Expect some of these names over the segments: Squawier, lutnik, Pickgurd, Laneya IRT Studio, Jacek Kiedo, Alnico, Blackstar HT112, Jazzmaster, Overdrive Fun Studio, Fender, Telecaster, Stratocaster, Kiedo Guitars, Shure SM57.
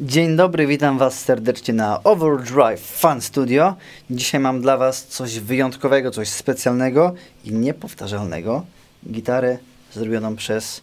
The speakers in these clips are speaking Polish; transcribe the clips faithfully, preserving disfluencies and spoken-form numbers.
Dzień dobry, witam Was serdecznie na Overdrive Fun Studio. Dzisiaj mam dla Was coś wyjątkowego, coś specjalnego i niepowtarzalnego. Gitarę zrobioną przez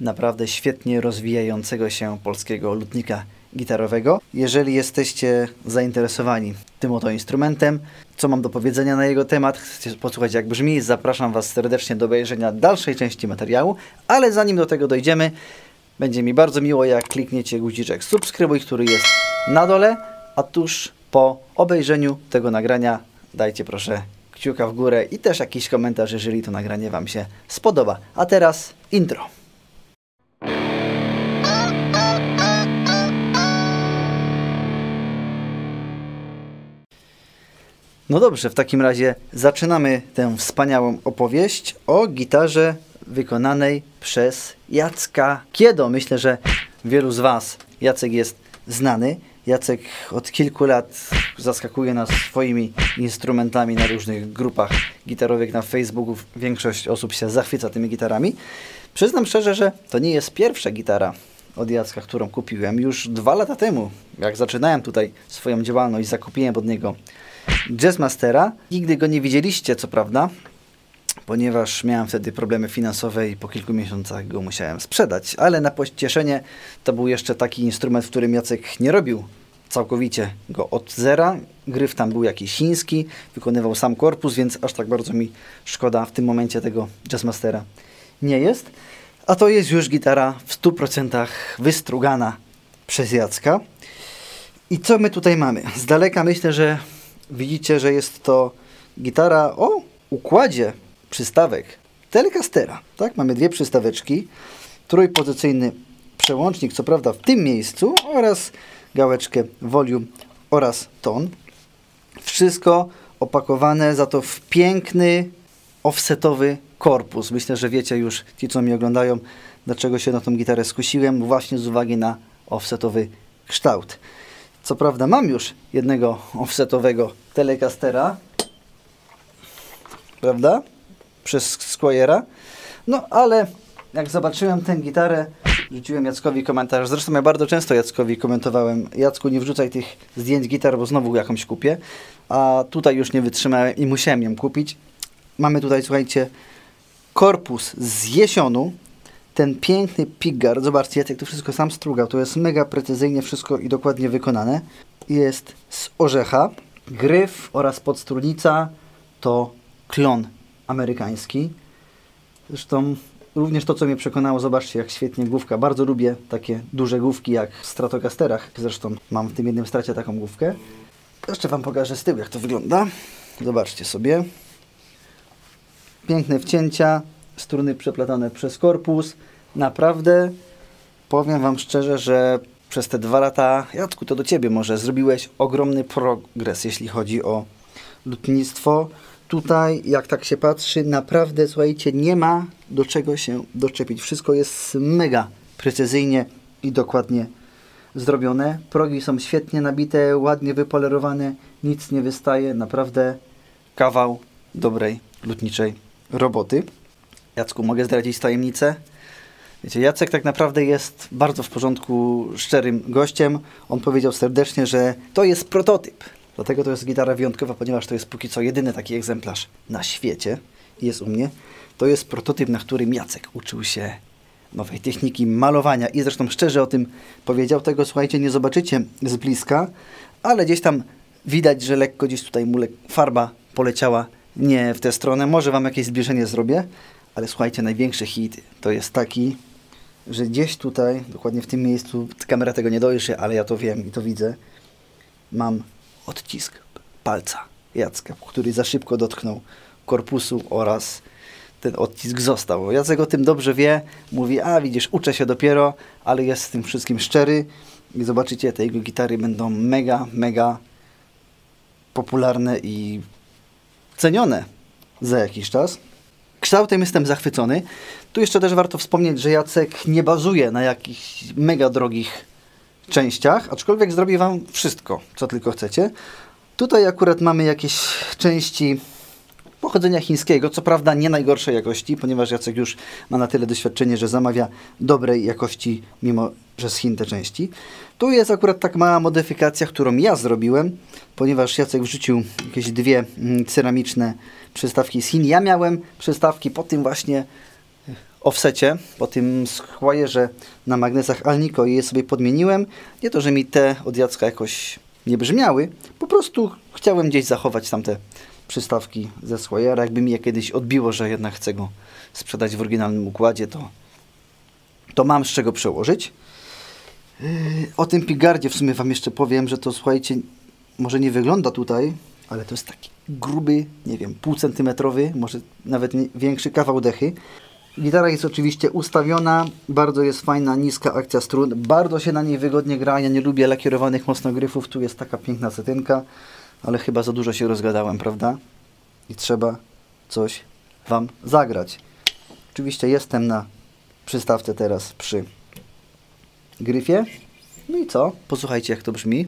naprawdę świetnie rozwijającego się polskiego lutnika gitarowego. Jeżeli jesteście zainteresowani tym oto instrumentem, co mam do powiedzenia na jego temat, chcecie posłuchać jak brzmi, zapraszam Was serdecznie do obejrzenia dalszej części materiału, ale zanim do tego dojdziemy, będzie mi bardzo miło, jak klikniecie guziczek subskrybuj, który jest na dole, a tuż po obejrzeniu tego nagrania dajcie proszę kciuka w górę i też jakiś komentarz, jeżeli to nagranie Wam się spodoba. A teraz intro. No dobrze, w takim razie zaczynamy tę wspaniałą opowieść o gitarze wykonanej przez Jacka Kiedo. Myślę, że wielu z Was Jacek jest znany. Jacek od kilku lat zaskakuje nas swoimi instrumentami na różnych grupach gitarowych na Facebooku. Większość osób się zachwyca tymi gitarami. Przyznam szczerze, że to nie jest pierwsza gitara od Jacka, którą kupiłem. Już dwa lata temu, jak zaczynałem tutaj swoją działalność, zakupiłem od niego Jazzmastera. Nigdy go nie widzieliście, co prawda, ponieważ miałem wtedy problemy finansowe i po kilku miesiącach go musiałem sprzedać, ale na pocieszenie to był jeszcze taki instrument, w którym Jacek nie robił całkowicie go od zera. Gryf tam był jakiś chiński, wykonywał sam korpus, więc aż tak bardzo mi szkoda w tym momencie tego Jazzmastera nie jest. A to jest już gitara w stu procentach wystrugana przez Jacka. I co my tutaj mamy? Z daleka myślę, że widzicie, że jest to gitara o układzie przystawek Telecastera, tak? Mamy dwie przystaweczki, trójpozycyjny przełącznik, co prawda w tym miejscu, oraz gałeczkę volume oraz ton. Wszystko opakowane za to w piękny, offsetowy korpus. Myślę, że wiecie już, ci co mnie oglądają, dlaczego się na tą gitarę skusiłem, właśnie z uwagi na offsetowy kształt. Co prawda mam już jednego offsetowego Telecastera, prawda? Przez Squawiera. No ale jak zobaczyłem tę gitarę, rzuciłem Jackowi komentarz. Zresztą ja bardzo często Jackowi komentowałem: Jacku, nie wrzucaj tych zdjęć gitar, bo znowu jakąś kupię. A tutaj już nie wytrzymałem i musiałem ją kupić. Mamy tutaj, słuchajcie, korpus z jesionu. Ten piękny pickguard. Zobaczcie, Jacek to wszystko sam strugał. To jest mega precyzyjnie wszystko i dokładnie wykonane. Jest z orzecha. Gryf oraz podstrójnica to klon amerykański. Zresztą również to, co mnie przekonało, zobaczcie, jak świetnie główka. Bardzo lubię takie duże główki, jak w Stratocasterach. Zresztą mam w tym jednym stracie taką główkę. Jeszcze Wam pokażę z tyłu, jak to wygląda. Zobaczcie sobie. Piękne wcięcia, struny przeplatane przez korpus. Naprawdę powiem Wam szczerze, że przez te dwa lata, Jacku, to do Ciebie może, zrobiłeś ogromny progres, jeśli chodzi o lutnictwo. Tutaj, jak tak się patrzy, naprawdę, słuchajcie, nie ma do czego się doczepić. Wszystko jest mega precyzyjnie i dokładnie zrobione. Progi są świetnie nabite, ładnie wypolerowane, nic nie wystaje. Naprawdę kawał dobrej lutniczej roboty. Jacku, mogę zdradzić tajemnicę? Wiecie, Jacek tak naprawdę jest bardzo w porządku, szczerym gościem. On powiedział serdecznie, że to jest prototyp. Dlatego to jest gitara wyjątkowa, ponieważ to jest póki co jedyny taki egzemplarz na świecie i jest u mnie. To jest prototyp, na którym Jacek uczył się nowej techniki malowania i zresztą szczerze o tym powiedział. Tego, słuchajcie, nie zobaczycie z bliska, ale gdzieś tam widać, że lekko gdzieś tutaj mu farba poleciała nie w tę stronę. Może Wam jakieś zbliżenie zrobię, ale słuchajcie, największy hit to jest taki, że gdzieś tutaj, dokładnie w tym miejscu, kamera tego nie dojrzy, ale ja to wiem i to widzę, mam odcisk palca Jacka, który za szybko dotknął korpusu oraz ten odcisk został. Jacek o tym dobrze wie, mówi: a widzisz, uczę się dopiero, ale jest z tym wszystkim szczery i zobaczycie, te jego gitary będą mega, mega popularne i cenione za jakiś czas. Kształtem jestem zachwycony. Tu jeszcze też warto wspomnieć, że Jacek nie bazuje na jakichś mega drogich częściach, aczkolwiek zrobię Wam wszystko, co tylko chcecie. Tutaj akurat mamy jakieś części pochodzenia chińskiego, co prawda nie najgorszej jakości, ponieważ Jacek już ma na tyle doświadczenie, że zamawia dobrej jakości, mimo że z Chin te części. Tu jest akurat tak mała modyfikacja, którą ja zrobiłem, ponieważ Jacek wrzucił jakieś dwie ceramiczne przystawki z Chin. Ja miałem przystawki po tym właśnie offsecie, po tym Squawierze na magnesach Alnico i je sobie podmieniłem. Nie to, że mi te od Jacka jakoś nie brzmiały, po prostu chciałem gdzieś zachować tamte przystawki ze Squawiera. Jakby mi je kiedyś odbiło, że jednak chcę go sprzedać w oryginalnym układzie, to, to mam z czego przełożyć. Yy, o tym pigardzie w sumie wam jeszcze powiem, że to, słuchajcie, może nie wygląda tutaj, ale to jest taki gruby, nie wiem, półcentymetrowy, może nawet nie, większy kawał dechy. Gitara jest oczywiście ustawiona, bardzo jest fajna, niska akcja strun, bardzo się na niej wygodnie gra, ja nie lubię lakierowanych mocno gryfów, tu jest taka piękna setynka, ale chyba za dużo się rozgadałem, prawda? I trzeba coś wam zagrać. Oczywiście jestem na przystawce teraz przy gryfie, no i co? Posłuchajcie, jak to brzmi.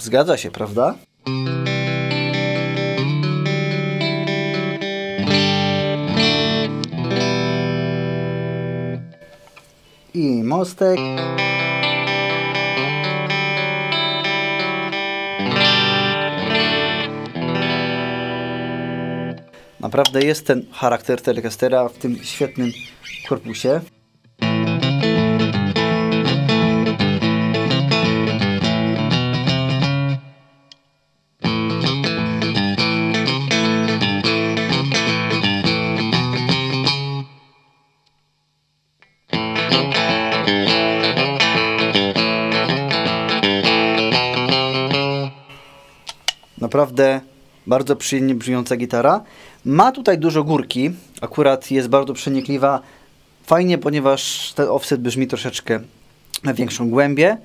Zgadza się, prawda? I mostek. Naprawdę jest ten charakter Telecastera w tym świetnym korpusie. Naprawdę bardzo przyjemnie brzmiąca gitara. Ma tutaj dużo górki, akurat jest bardzo przenikliwa. Fajnie, ponieważ ten offset brzmi troszeczkę na większą głębię.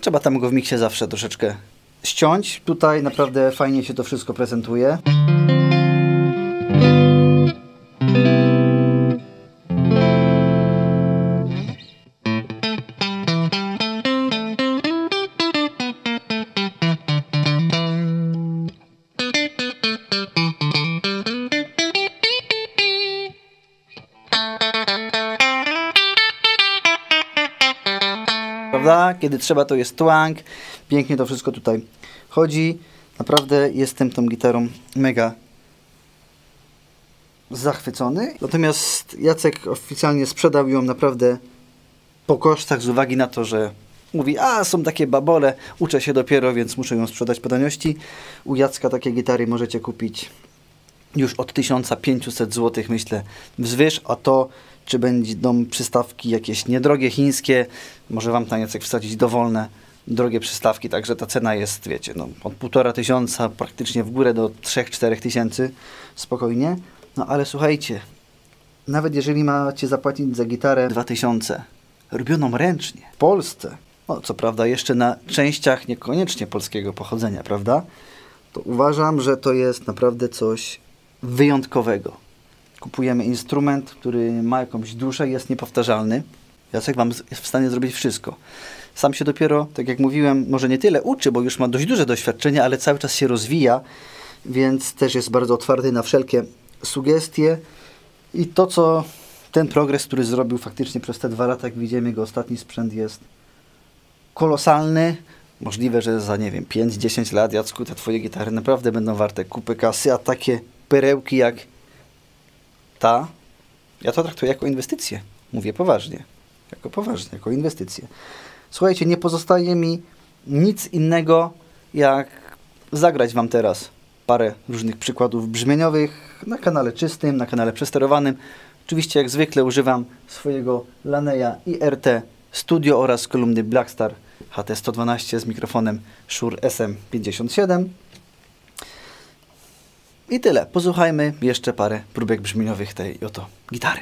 Trzeba tam go w miksie zawsze troszeczkę ściąć. Tutaj naprawdę fajnie się to wszystko prezentuje. Kiedy trzeba, to jest twang, pięknie to wszystko tutaj chodzi. Naprawdę jestem tą gitarą mega zachwycony. Natomiast Jacek oficjalnie sprzedał ją naprawdę po kosztach, z uwagi na to, że mówi, a są takie babole, uczę się dopiero, więc muszę ją sprzedać po taniości. U Jacka takie gitary możecie kupić już od tysiąca pięciuset złotych, myślę, wzwyż, a to czy będą przystawki jakieś niedrogie, chińskie, może wam tam Jacek wsadzić dowolne, drogie przystawki, także ta cena jest, wiecie, no, od półtora tysiąca praktycznie w górę do trzech, czterech tysięcy, spokojnie. No ale słuchajcie, nawet jeżeli macie zapłacić za gitarę dwa tysiące, robioną ręcznie, w Polsce, no co prawda jeszcze na częściach niekoniecznie polskiego pochodzenia, prawda, to uważam, że to jest naprawdę coś wyjątkowego. Kupujemy instrument, który ma jakąś duszę, jest niepowtarzalny. Jacek wam jest w stanie zrobić wszystko. Sam się dopiero, tak jak mówiłem, może nie tyle uczy, bo już ma dość duże doświadczenie, ale cały czas się rozwija, więc też jest bardzo otwarty na wszelkie sugestie. I to, co ten progres, który zrobił faktycznie przez te dwa lata, jak widzimy, jego ostatni sprzęt jest kolosalny. Możliwe, że za, nie wiem, pięć, dziesięć lat, Jacku, te twoje gitary naprawdę będą warte kupy kasy, a takie perełki jak ta, ja to traktuję jako inwestycję. Mówię poważnie. Jako poważnie, jako inwestycję. Słuchajcie, nie pozostaje mi nic innego, jak zagrać wam teraz parę różnych przykładów brzmieniowych na kanale czystym, na kanale przesterowanym. Oczywiście, jak zwykle, używam swojego Laneya I R T Studio oraz kolumny Blackstar H T sto dwanaście z mikrofonem Shure S M pięćdziesiąt siedem. I tyle. Posłuchajmy jeszcze parę próbek brzmieniowych tej oto gitary.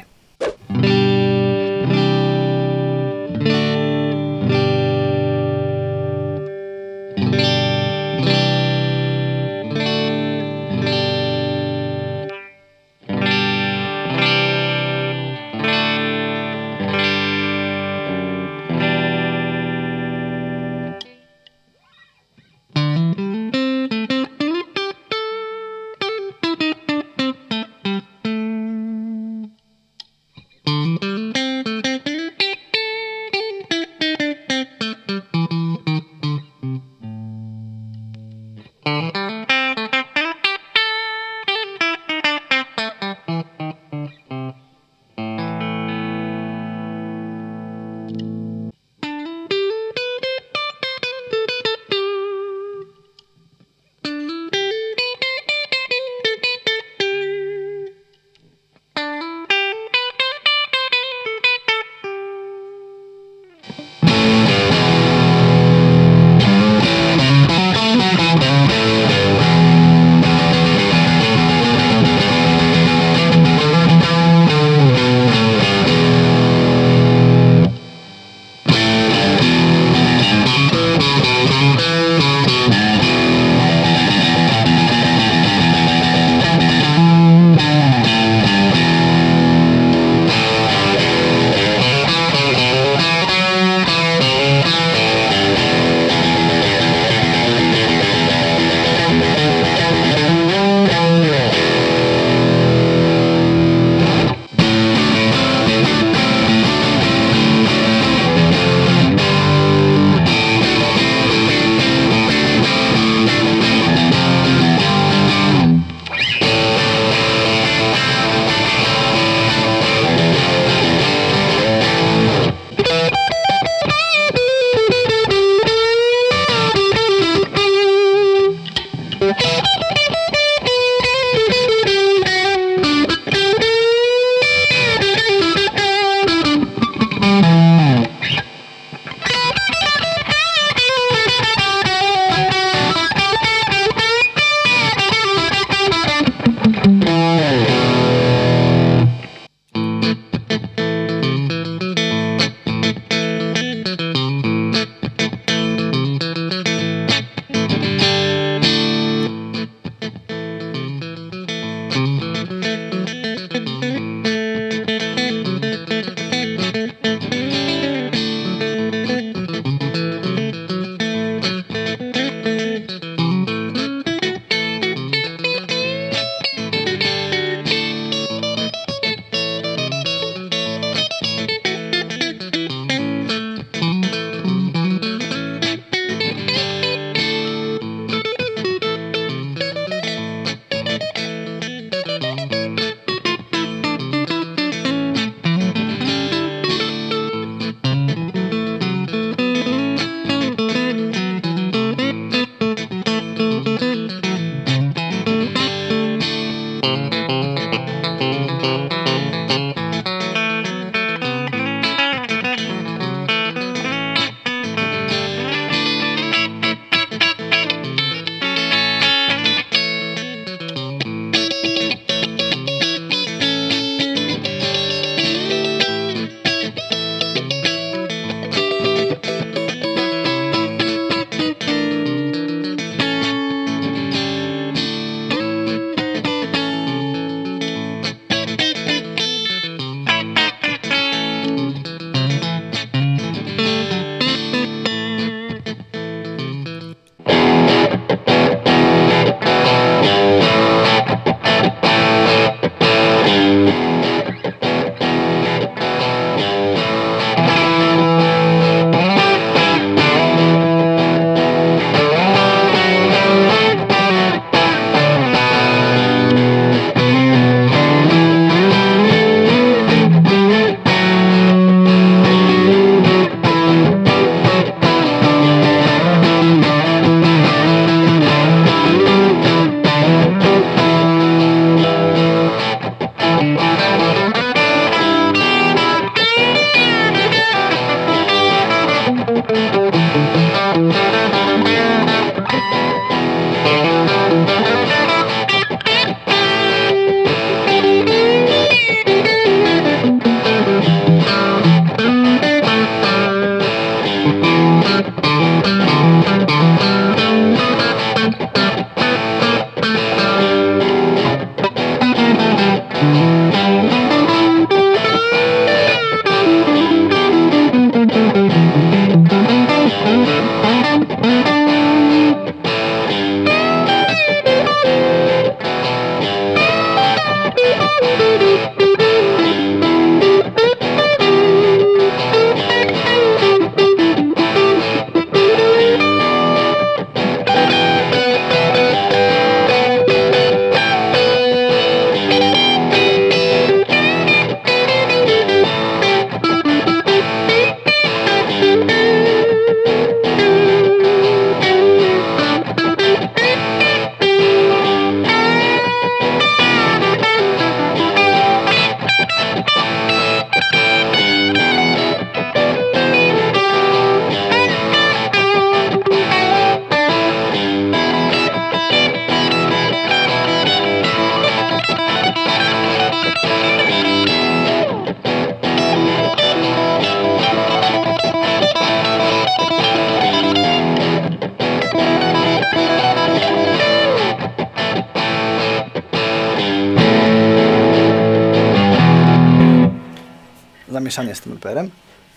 Mieszanie z tym E P R-em.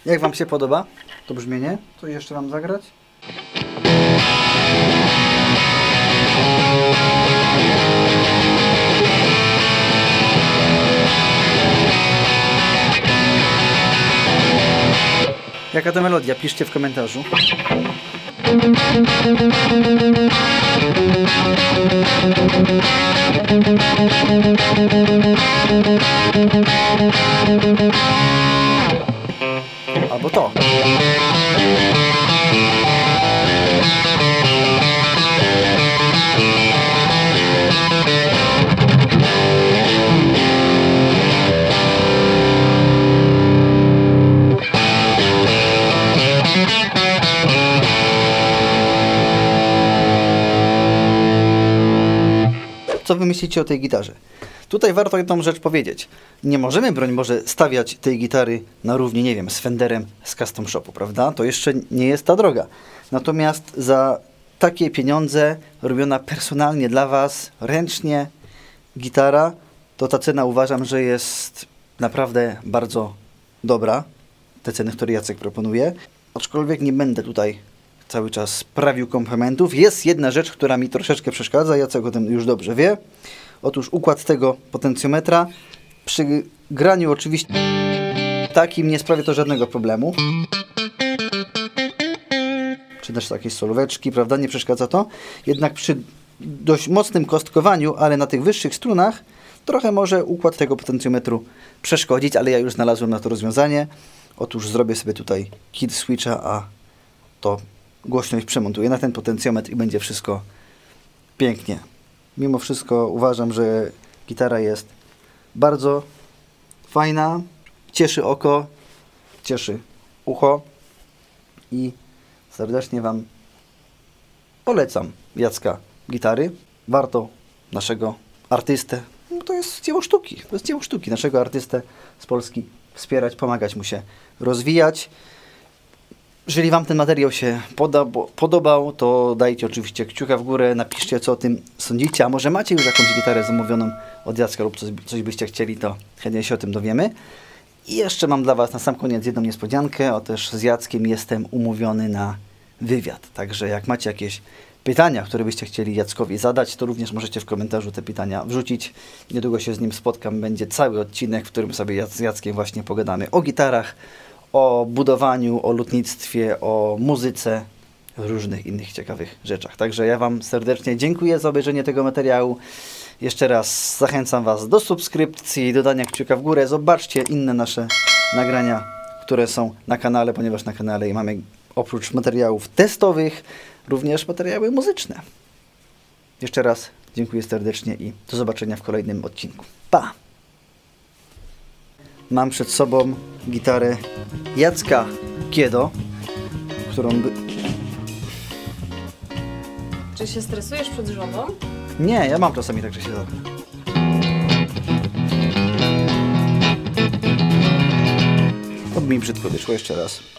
Jak Wam się podoba to brzmienie? Coś jeszcze Wam zagrać? Jaka to melodia? Piszcie w komentarzu. Albo to. Co Wy myślicie o tej gitarze? Tutaj warto jedną rzecz powiedzieć. Nie możemy, broń Boże, stawiać tej gitary na równi, nie wiem, z Fenderem, z Custom Shopu, prawda? To jeszcze nie jest ta droga. Natomiast za takie pieniądze robiona personalnie dla Was, ręcznie, gitara, to ta cena uważam, że jest naprawdę bardzo dobra. Te ceny, które Jacek proponuje. Aczkolwiek nie będę tutaj cały czas prawił komplementów. Jest jedna rzecz, która mi troszeczkę przeszkadza. Jacek o tym już dobrze wie. Otóż układ tego potencjometra przy graniu oczywiście takim nie sprawia to żadnego problemu. Czy też takie solóweczki, prawda? Nie przeszkadza to. Jednak przy dość mocnym kostkowaniu, ale na tych wyższych strunach trochę może układ tego potencjometru przeszkodzić, ale ja już znalazłem na to rozwiązanie. Otóż zrobię sobie tutaj kill switcha, a to głośność przemontuję na ten potencjometr i będzie wszystko pięknie. Mimo wszystko uważam, że gitara jest bardzo fajna, cieszy oko, cieszy ucho i serdecznie Wam polecam Jacka Gitary. Warto naszego artystę, no to jest dzieło sztuki, to jest dzieło sztuki, naszego artystę z Polski wspierać, pomagać mu się rozwijać. Jeżeli Wam ten materiał się poda, podobał, to dajcie oczywiście kciuka w górę, napiszcie, co o tym sądzicie, a może macie już jakąś gitarę zamówioną od Jacka lub coś, coś byście chcieli, to chętnie się o tym dowiemy. I jeszcze mam dla Was na sam koniec jedną niespodziankę, o też z Jackiem jestem umówiony na wywiad, także jak macie jakieś pytania, które byście chcieli Jackowi zadać, to również możecie w komentarzu te pytania wrzucić. Niedługo się z nim spotkam, będzie cały odcinek, w którym sobie z Jackiem właśnie pogadamy o gitarach, o budowaniu, o lutnictwie, o muzyce, różnych innych ciekawych rzeczach. Także ja Wam serdecznie dziękuję za obejrzenie tego materiału. Jeszcze raz zachęcam Was do subskrypcji, dodania kciuka w górę. Zobaczcie inne nasze nagrania, które są na kanale, ponieważ na kanale mamy oprócz materiałów testowych również materiały muzyczne. Jeszcze raz dziękuję serdecznie i do zobaczenia w kolejnym odcinku. Pa! Mam przed sobą gitarę Jacka Kiedo, którą... By... Czy się stresujesz przed żoną? Nie, ja mam czasami tak, że się zatrę. To mi brzydko wyszło, jeszcze raz.